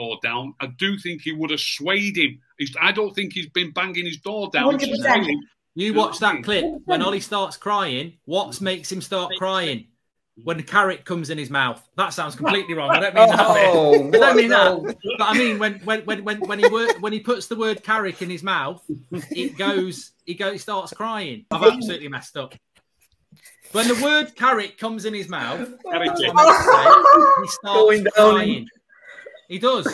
door down. I do think he would have swayed him. I don't think he's been banging his door down. 100%. You watch that clip. When Ollie starts crying, what makes him start crying? When the carrot comes in his mouth. That sounds completely wrong. I don't mean that. Oh, I don't mean that. But I mean when he puts the word carrot in his mouth, it goes. He starts crying. I've absolutely messed up. When the word carrot comes in his mouth, he starts crying. He does.